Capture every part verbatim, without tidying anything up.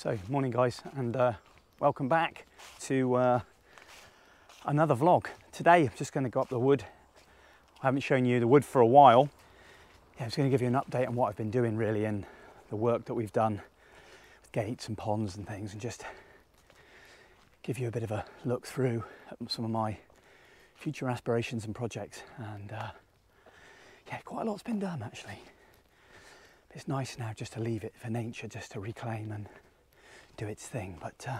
So, morning guys, and uh, welcome back to uh, another vlog. Today I'm just going to go up the wood. I haven't shown you the wood for a while. Yeah, I'm just going to give you an update on what I've been doing really and the work that we've done with gates and ponds and things, and just give you a bit of a look through at some of my future aspirations and projects. And uh, yeah, quite a lot's been done actually. It's nice now just to leave it for nature just to reclaim and do its thing, but uh,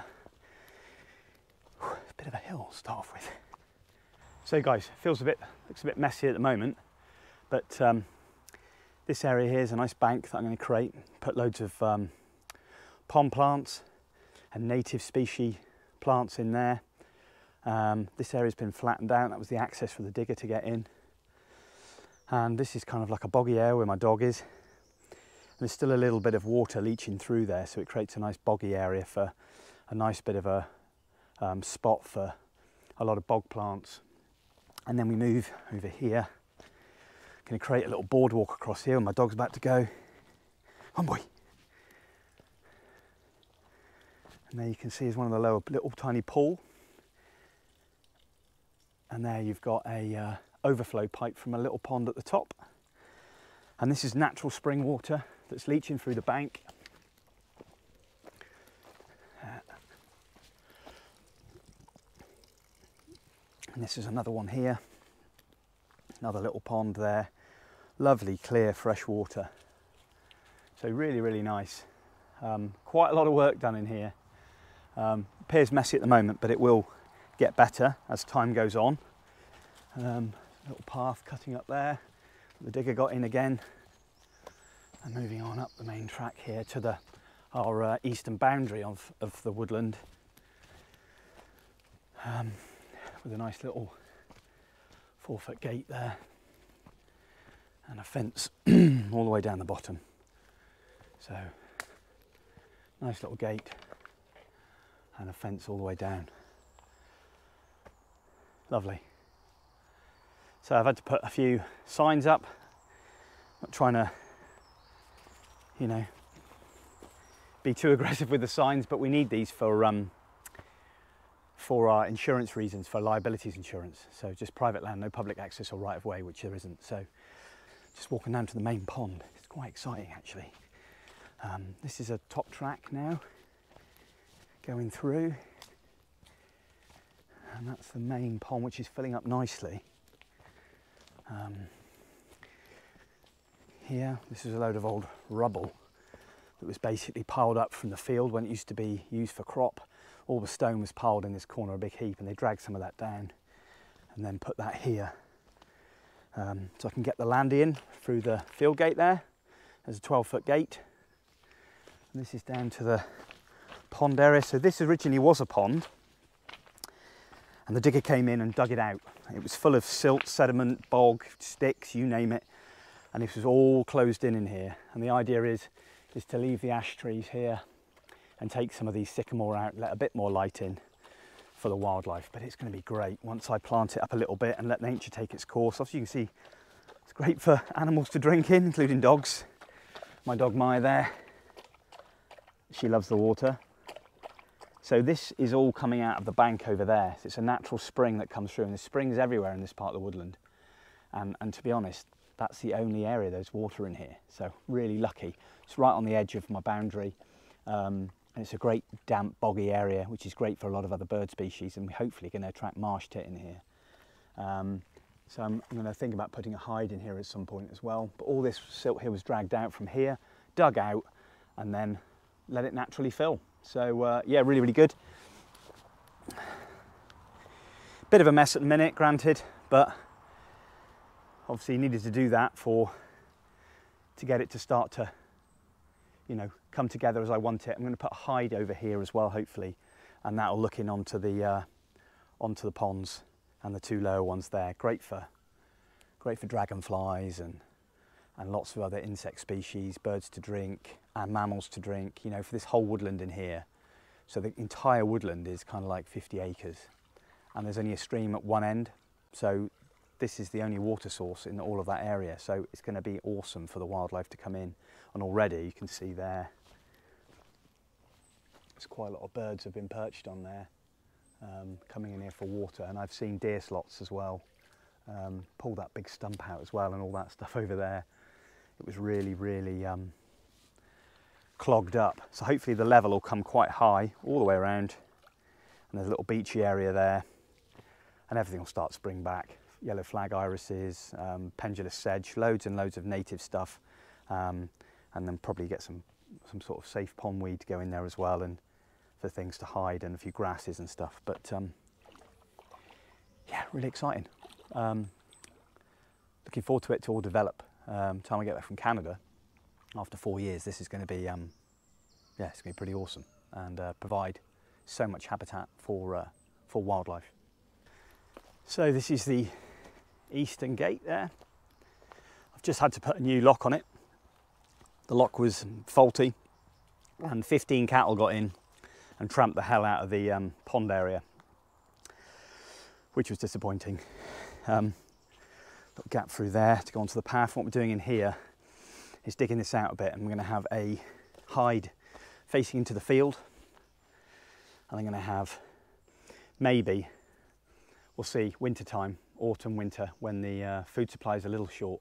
whew, a bit of a hill to start off with. So guys, feels a bit, looks a bit messy at the moment, but um, this area here is a nice bank that I'm going to create, put loads of um, pond plants and native species plants in there. Um, this area's been flattened down, that was the access for the digger to get in. And this is kind of like a boggy area where my dog is. There's still a little bit of water leaching through there, so it creates a nice boggy area for a nice bit of a um, spot for a lot of bog plants. And then we move over here. Going to create a little boardwalk across here, and my dog's about to go. Oh boy! And there you can see is one of the lower little tiny pool. And there you've got a uh, overflow pipe from a little pond at the top. And this is natural spring water that's leaching through the bank. Uh, and this is another one here, another little pond there. Lovely, clear, fresh water. So really, really nice. Um, quite a lot of work done in here. Um, appears messy at the moment, but it will get better as time goes on. Um, little path cutting up there. The digger got in again, and moving on up the main track here to the our uh, eastern boundary of, of the woodland, um, with a nice little four foot gate there and a fence all the way down the bottom. So nice little gate and a fence all the way down. Lovely. So I've had to put a few signs up. Not trying to, you know, be too aggressive with the signs, but we need these for um, for our insurance reasons, for liabilities insurance. So just private land, no public access or right of way, which there isn't. So just walking down to the main pond. It's quite exciting actually. Um, this is a top track now, going through, and that's the main pond, which is filling up nicely. Um, here, this is a load of old rubble that was basically piled up from the field when it used to be used for crop. All the stone was piled in this corner, a big heap, and they dragged some of that down and then put that here. Um, so I can get the land in through the field gate there. There's a twelve foot gate. And this is down to the pond area. So this originally was a pond, and the digger came in and dug it out. It was full of silt, sediment, bog, sticks, you name it. And this was all closed in in here. And the idea is, is to leave the ash trees here and take some of these sycamore out, let a bit more light in for the wildlife. But it's going to be great once I plant it up a little bit and let nature take its course. Obviously you can see it's great for animals to drink in, including dogs. My dog Maya there, she loves the water. So this is all coming out of the bank over there. It's a natural spring that comes through, and there's springs everywhere in this part of the woodland. And, and to be honest, that's the only area there's water in here. So really lucky. It's right on the edge of my boundary. Um, and it's a great damp, boggy area, which is great for a lot of other bird species. And we're hopefully going to attract marsh tit in here. Um, so I'm, I'm going to think about putting a hide in here at some point as well. But all this silt here was dragged out from here, dug out, and then let it naturally fill. So uh, yeah, really, really good. Bit of a mess at the minute, granted, but obviously needed to do that for to get it to start to, you know, come together as I want it. I'm going to put a hide over here as well, hopefully, and that'll look in onto the uh, onto the ponds and the two lower ones there. Great for great for dragonflies and and lots of other insect species, birds to drink, and mammals to drink, you know, for this whole woodland in here. So the entire woodland is kind of like fifty acres, and there's only a stream at one end. So this is the only water source in all of that area. So it's going to be awesome for the wildlife to come in. And already you can see there, There's quite a lot of birds have been perched on there, um, coming in here for water, and I've seen deer slots as well. Um, pull that big stump out as well and all that stuff over there. It was really, really um, clogged up. So hopefully the level will come quite high all the way around. And there's a little beachy area there, and everything will start to spring back. Yellow flag irises, um, pendulous sedge, loads and loads of native stuff, um, and then probably get some some sort of safe pondweed to go in there as well, and for things to hide, and a few grasses and stuff. But um, yeah, really exciting. Um, looking forward to it to all develop. Um, time I get back from Canada after four years, this is going to be um, yeah, it's going to be pretty awesome, and uh, provide so much habitat for uh, for wildlife. So this is the eastern gate there. I've just had to put a new lock on it. The lock was faulty, and fifteen cattle got in and tramped the hell out of the um, pond area, which was disappointing. Um, little gap through there to go onto the path. What we're doing in here is digging this out a bit, and we're going to have a hide facing into the field. And I'm going to have, maybe, we'll see, winter time, autumn, winter, when the uh, food supply is a little short,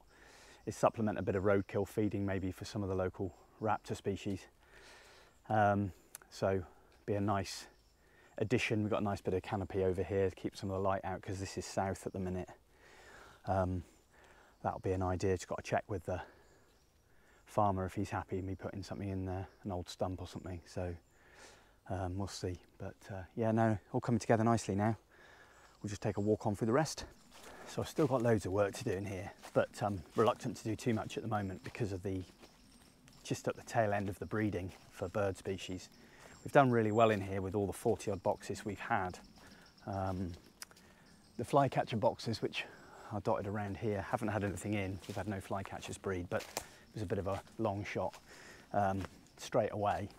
is supplement a bit of roadkill feeding maybe for some of the local raptor species. Um, so be a nice addition. We've got a nice bit of canopy over here to keep some of the light out, because this is south at the minute. Um, that'll be an idea. Just got to check with the farmer if he's happy with me putting something in there, an old stump or something. So. Um, we'll see, but uh, yeah, no, all coming together nicely now. We'll just take a walk on through the rest. So I've still got loads of work to do in here, but um, reluctant to do too much at the moment because of the, just at the tail end of the breeding for bird species. We've done really well in here with all the forty odd boxes we've had. Um, the flycatcher boxes, which are dotted around here, haven't had anything in. We've had no flycatchers breed, but it was a bit of a long shot um, straight away.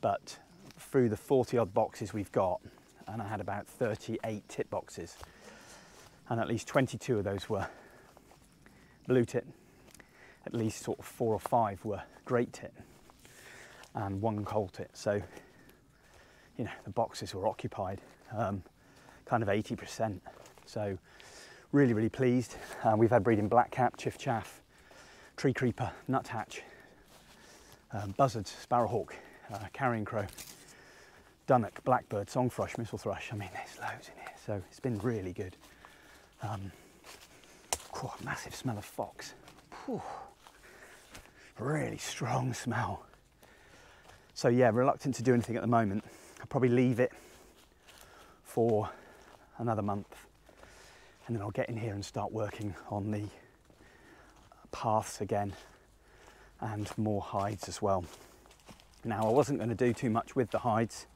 But through the forty odd boxes we've got, and I had about thirty-eight tit boxes, and at least twenty-two of those were blue tit, at least sort of four or five were great tit, and one coal tit. So, you know, the boxes were occupied, um, kind of eighty percent. So really, really pleased. Uh, we've had breeding blackcap, chiff-chaff, tree creeper, nuthatch, um, buzzards, sparrowhawk, uh, carrion crow, dunnock, blackbird, songthrush, missel thrush. I mean, there's loads in here, so it's been really good. Um, oh, massive smell of fox. Whew. Really strong smell. So yeah, reluctant to do anything at the moment. I'll probably leave it for another month, and then I'll get in here and start working on the paths again, and more hides as well. Now, I wasn't going to do too much with the hides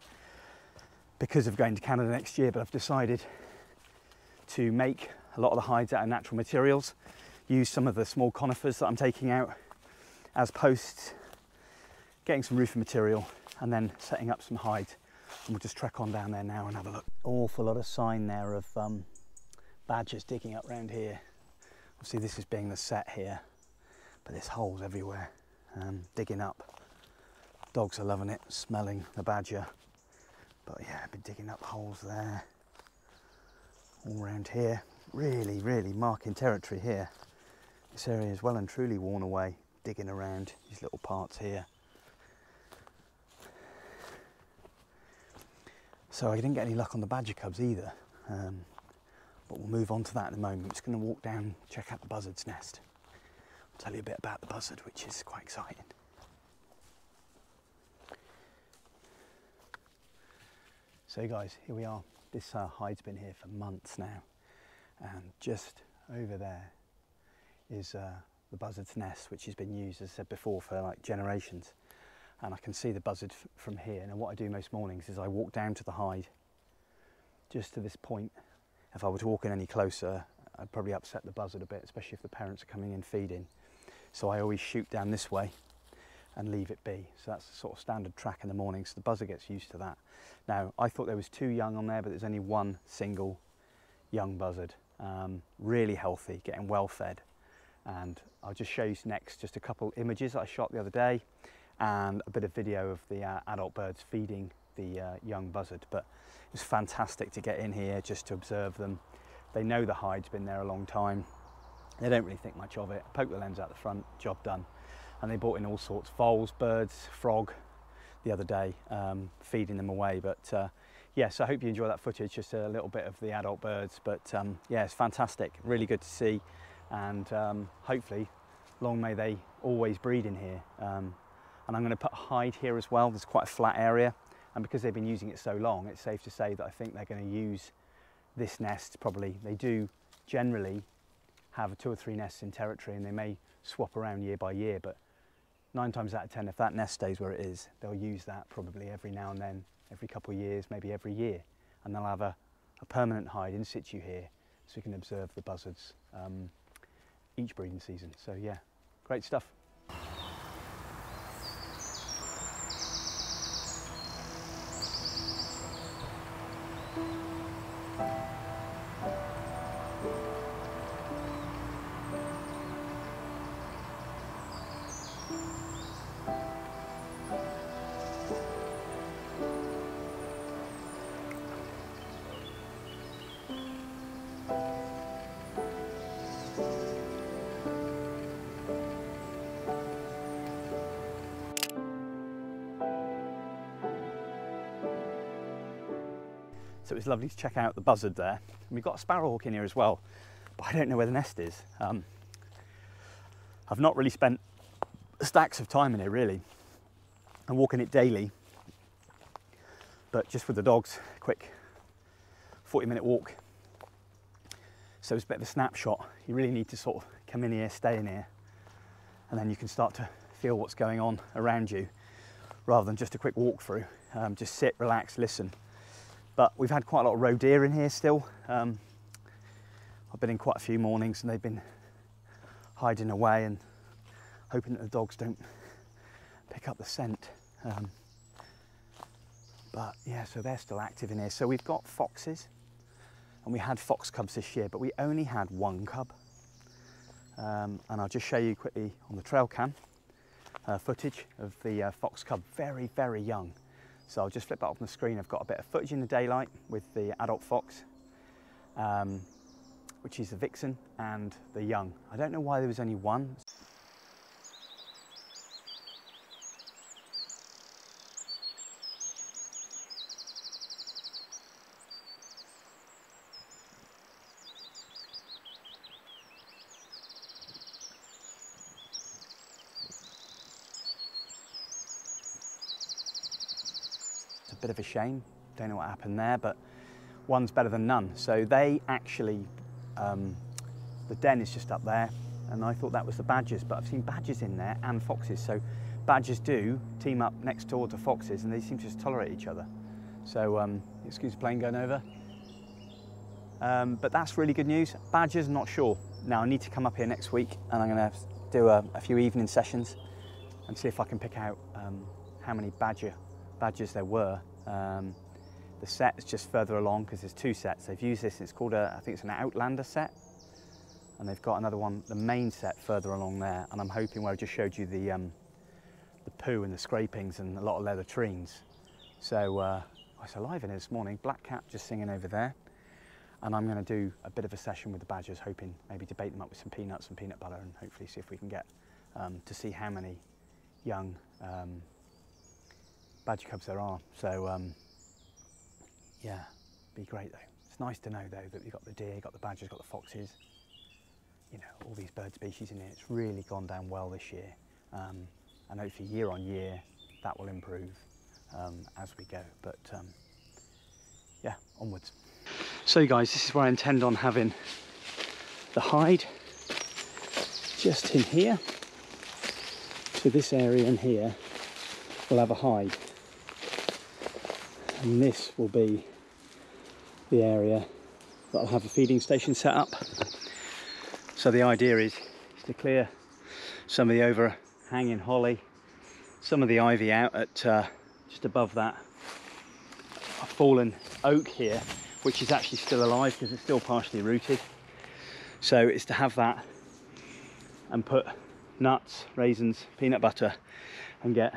because of going to Canada next year, but I've decided to make a lot of the hides out of natural materials, use some of the small conifers that I'm taking out as posts, getting some roofing material, and then setting up some hides. And we'll just trek on down there now and have a look. Awful lot of sign there of um, badgers digging up round here. Obviously this is being the set here, but there's holes everywhere, um, digging up. Dogs are loving it, smelling the badger. But yeah, I've been digging up holes there, all around here. Really, really marking territory here. This area is well and truly worn away, digging around these little parts here. So I didn't get any luck on the badger cubs either, um, but we'll move on to that in a moment. I'm just gonna walk down, check out the buzzard's nest. I'll tell you a bit about the buzzard, which is quite exciting. So guys, here we are. This uh, hide's been here for months now, and just over there is uh, the buzzard's nest, which has been used, as I said before, for like generations. And I can see the buzzard f from here. Now what I do most mornings is I walk down to the hide, just to this point. If I were to walk in any closer, I'd probably upset the buzzard a bit, especially if the parents are coming in feeding. So I always shoot down this way and leave it be. So that's the sort of standard track in the morning, so the buzzer gets used to that. Now, I thought there was two young on there, but there's only one single young buzzard. Um, really healthy, getting well fed. And I'll just show you next just a couple images that I shot the other day, and a bit of video of the uh, adult birds feeding the uh, young buzzard, but it was fantastic to get in here just to observe them. They know the hide's been there a long time. They don't really think much of it. Poke the lens out the front, job done. And they brought in all sorts, voles, birds, frog, the other day, um, feeding them away. But uh, yes, I hope you enjoy that footage, just a little bit of the adult birds. But um, yeah, it's fantastic, really good to see. And um, hopefully, long may they always breed in here. Um, and I'm gonna put a hide here as well. There's quite a flat area. And because they've been using it so long, it's safe to say that I think they're gonna use this nest probably. They do generally have two or three nests in territory, and they may swap around year by year, but nine times out of ten, if that nest stays where it is, they'll use that probably every now and then, every couple of years, maybe every year, and they'll have a, a permanent hide in situ here, so we can observe the buzzards um, each breeding season. So yeah, great stuff. So it was lovely to check out the buzzard there. And we've got a sparrowhawk in here as well, but I don't know where the nest is. Um, I've not really spent stacks of time in here really. I'm walking it daily, but just with the dogs, quick forty minute walk. So it's a bit of a snapshot. You really need to sort of come in here, stay in here, and then you can start to feel what's going on around you rather than just a quick walk through. Um, just sit, relax, listen. But we've had quite a lot of roe deer in here still. Um, I've been in quite a few mornings and they've been hiding away and hoping that the dogs don't pick up the scent. Um, but yeah, so they're still active in here. So we've got foxes, and we had fox cubs this year, but we only had one cub. Um, and I'll just show you quickly on the trail cam uh, footage of the uh, fox cub, very, very young. So I'll just flip that up on the screen. I've got a bit of footage in the daylight with the adult fox, um, which is the vixen, and the young. I don't know why there was only one. Bit of a shame, don't know what happened there, but one's better than none. So they actually, um, the den is just up there, and I thought that was the badgers, but I've seen badgers in there and foxes. So badgers do team up next door to foxes, and they seem to just tolerate each other. So um, excuse the plane going over. Um, but that's really good news. Badgers, not sure. Now I need to come up here next week, and I'm gonna do a, a few evening sessions and see if I can pick out um, how many badger badgers there were. Um, the set is just further along because there's two sets. They've used this, it's called a, I think it's an Outlander set, and they've got another one, the main set, further along there, and I'm hoping where I just showed you the, um, the poo and the scrapings and a lot of leather trees. So uh, oh, it's alive in here this morning, blackcap just singing over there, and I'm going to do a bit of a session with the badgers, hoping maybe to bait them up with some peanuts and peanut butter, and hopefully see if we can get um, to see how many young um, badger cubs there are. So um, yeah, be great though. It's nice to know though that we've got the deer, got the badgers, got the foxes, you know, all these bird species in here. It's really gone down well this year, um, and hopefully year on year that will improve um, as we go, but um, yeah, onwards. So guys, this is where I intend on having the hide, just in here, so this area in here will have a hide. And this will be the area that I'll have a feeding station set up. So the idea is, is to clear some of the overhanging holly, some of the ivy out at uh, just above that a fallen oak here, which is actually still alive because it's still partially rooted. So it's to have that and put nuts, raisins, peanut butter, and get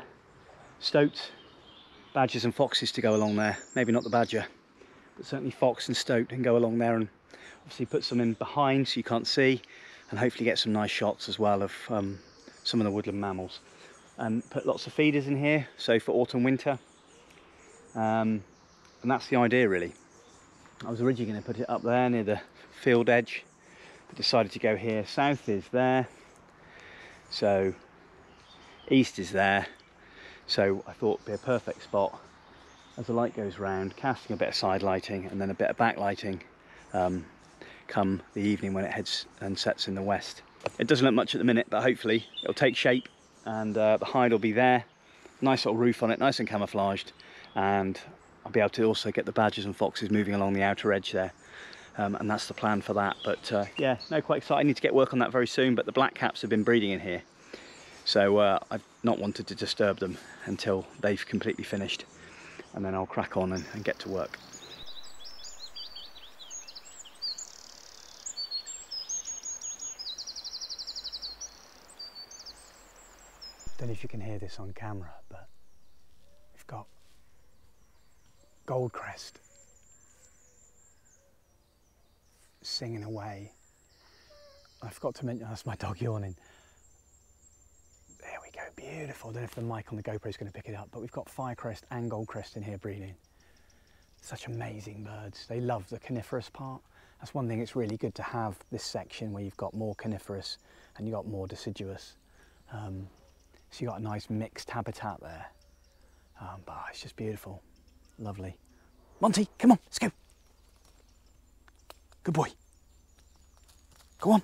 stoats, badgers and foxes to go along there. Maybe not the badger, but certainly fox and stoat can go along there, and obviously put some in behind so you can't see, and hopefully get some nice shots as well of um, some of the woodland mammals. Um, put lots of feeders in here, so for autumn, winter, um, and that's the idea really. I was originally going to put it up there near the field edge, but decided to go here. South is there, so east is there, so I thought it'd be a perfect spot as the light goes round, casting a bit of side lighting and then a bit of back lighting um, come the evening when it heads and sets in the west. It doesn't look much at the minute, but hopefully it'll take shape, and uh, the hide will be there, nice little roof on it, nice and camouflaged, and I'll be able to also get the badgers and foxes moving along the outer edge there, um, and that's the plan for that. But uh, yeah, no, quite excited. I need to get work on that very soon, but the black caps have been breeding in here, so uh, I've not wanted to disturb them until they've completely finished, and then I'll crack on and, and get to work. Don't know if you can hear this on camera, but we've got Goldcrest singing away. I forgot to mention, that's my dog yawning. There we go, beautiful. I don't know if the mic on the GoPro is going to pick it up, but we've got Firecrest and Goldcrest in here breeding. Such amazing birds. They love the coniferous part. That's one thing, it's really good to have this section where you've got more coniferous and you've got more deciduous. Um, So you've got a nice mixed habitat there. Um, but it's just beautiful, lovely. Monty, come on, let's go. Good boy. Go on.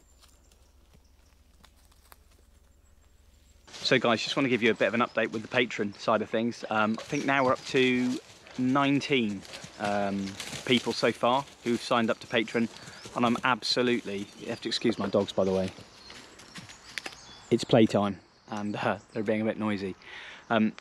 So guys, just want to give you a bit of an update with the patron side of things. Um, I think now we're up to nineteen um, people so far who've signed up to Patreon. And I'm absolutely, you have to excuse my dogs by the way, it's playtime. And uh, they're being a bit noisy. Um,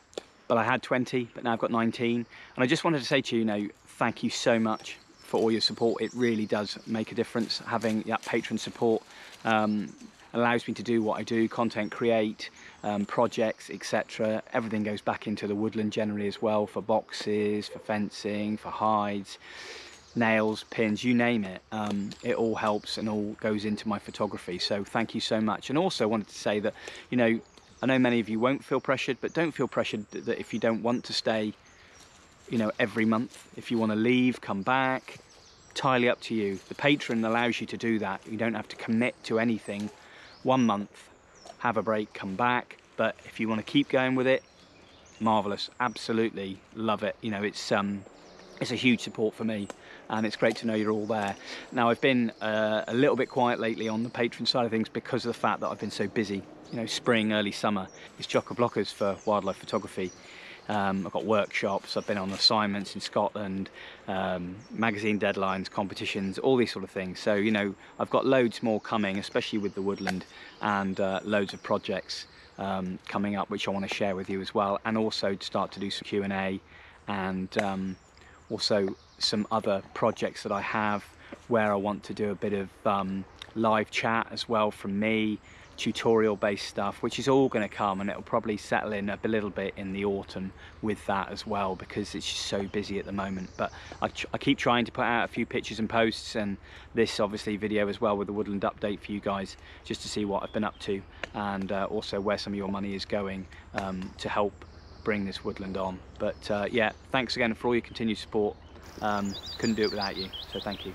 but I had twenty, but now I've got nineteen. And I just wanted to say to you, you know, thank you so much for all your support. It really does make a difference. Having that patron support um, allows me to do what I do, content create, um, projects, et cetera. Everything goes back into the woodland generally as well, for boxes, for fencing, for hides, nails, pins, you name it. Um, it all helps and all goes into my photography. So thank you so much. And also wanted to say that, you know, I know many of you won't feel pressured, but don't feel pressured that if you don't want to stay, you know, every month. If you want to leave, come back, entirely up to you. The patron allows you to do that. You don't have to commit to anything. One month, have a break, come back. But if you want to keep going with it, marvellous, absolutely love it. You know, it's um, it's a huge support for me, and it's great to know you're all there. Now, I've been uh, a little bit quiet lately on the patron side of things because of the fact that I've been so busy. You know, spring, early summer, it's chock-a-blockers for wildlife photography. Um, I've got workshops, I've been on assignments in Scotland, um, magazine deadlines, competitions, all these sort of things. So, you know, I've got loads more coming, especially with the woodland, and uh, loads of projects um, coming up, which I want to share with you as well. And also to start to do some Q and A, and um, also some other projects that I have where I want to do a bit of um, live chat as well from me. Tutorial based stuff, which is all going to come, and it'll probably settle in a little bit in the autumn with that as well, because it's just so busy at the moment. But I, I keep trying to put out a few pictures and posts, and this obviously video as well with the woodland update for you guys, just to see what I've been up to, and uh, also where some of your money is going um, to help bring this woodland on. But uh, yeah, thanks again for all your continued support. Um, couldn't do it without you, so thank you.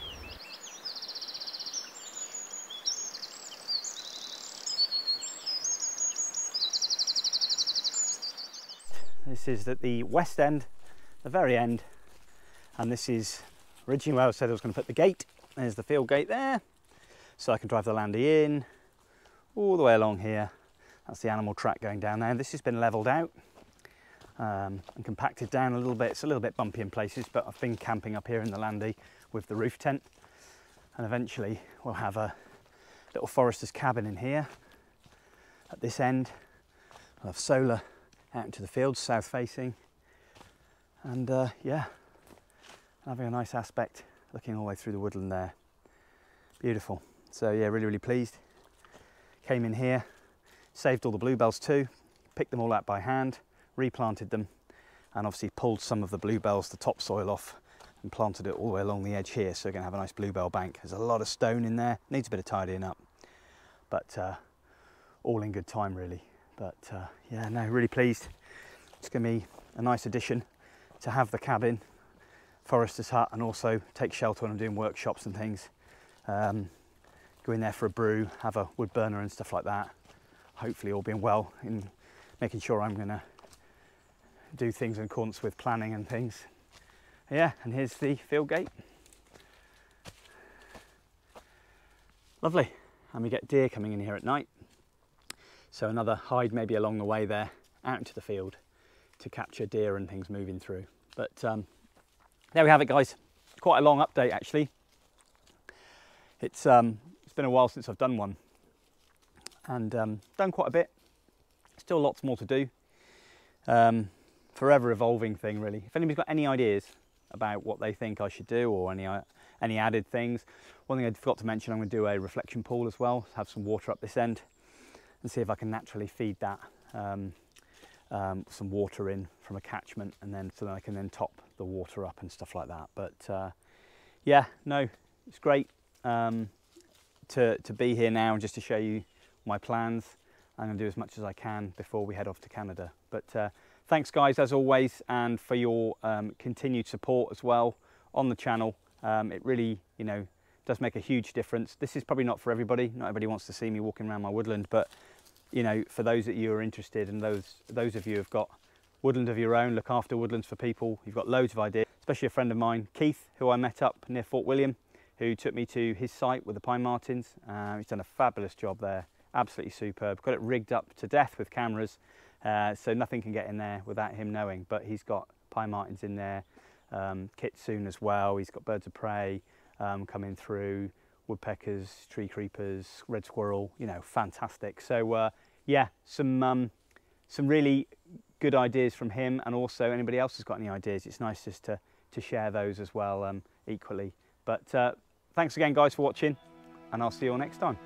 This is at the west end, the very end, and this is originally where I said I was going to put the gate. There's the field gate there, so I can drive the landy in all the way along here. That's the animal track going down there. This has been levelled out um, and compacted down a little bit. It's a little bit bumpy in places, but I've been camping up here in the landy with the roof tent, and eventually we'll have a little forester's cabin in here. At this end, we'll have solar out into the fields, south facing, and uh, yeah, having a nice aspect looking all the way through the woodland there. Beautiful. So yeah, really really pleased. Came in here, saved all the bluebells too, picked them all out by hand, replanted them, and obviously pulled some of the bluebells, the topsoil off, and planted it all the way along the edge here. So we're going to have a nice bluebell bank. There's a lot of stone in there, needs a bit of tidying up, but uh, all in good time really. But uh, yeah, no, really pleased. It's going to be a nice addition to have the cabin, forester's hut, and also take shelter when I'm doing workshops and things. Um, go in there for a brew, have a wood burner and stuff like that. Hopefully all being well, in making sure I'm going to do things in accordance with planning and things. Yeah, and here's the field gate. Lovely. And we get deer coming in here at night. So another hide maybe along the way there, out into the field to capture deer and things moving through. But um, there we have it, guys. Quite a long update actually. It's, um, it's been a while since I've done one, and um, done quite a bit. Still lots more to do. Um, forever evolving thing really. If anybody's got any ideas about what they think I should do, or any, any added things. One thing I forgot to mention, I'm going to do a reflection pool as well, have some water up this end and see if I can naturally feed that um, um, some water in from a catchment, and then so that I can then top the water up and stuff like that. But uh, yeah, no, it's great um, to, to be here now, just to show you my plans. I'm going to do as much as I can before we head off to Canada. But uh, thanks guys as always, and for your um, continued support as well on the channel. Um, it really, you know, does make a huge difference. This is probably not for everybody. Not everybody wants to see me walking around my woodland, but you know, for those that you are interested, and those those of you who have got woodland of your own, look after woodlands for people. You've got loads of ideas, especially a friend of mine, Keith, who I met up near Fort William, who took me to his site with the pine martins. Uh, he's done a fabulous job there. Absolutely superb. Got it rigged up to death with cameras, uh, so nothing can get in there without him knowing. But he's got pine martins in there, um, kitsune as well. He's got birds of prey um, coming through, woodpeckers, tree creepers, red squirrel. You know, fantastic. So uh, yeah, some um, some really good ideas from him, and also anybody else has got any ideas. It's nice just to to share those as well um, equally. But uh, thanks again, guys, for watching, and I'll see you all next time.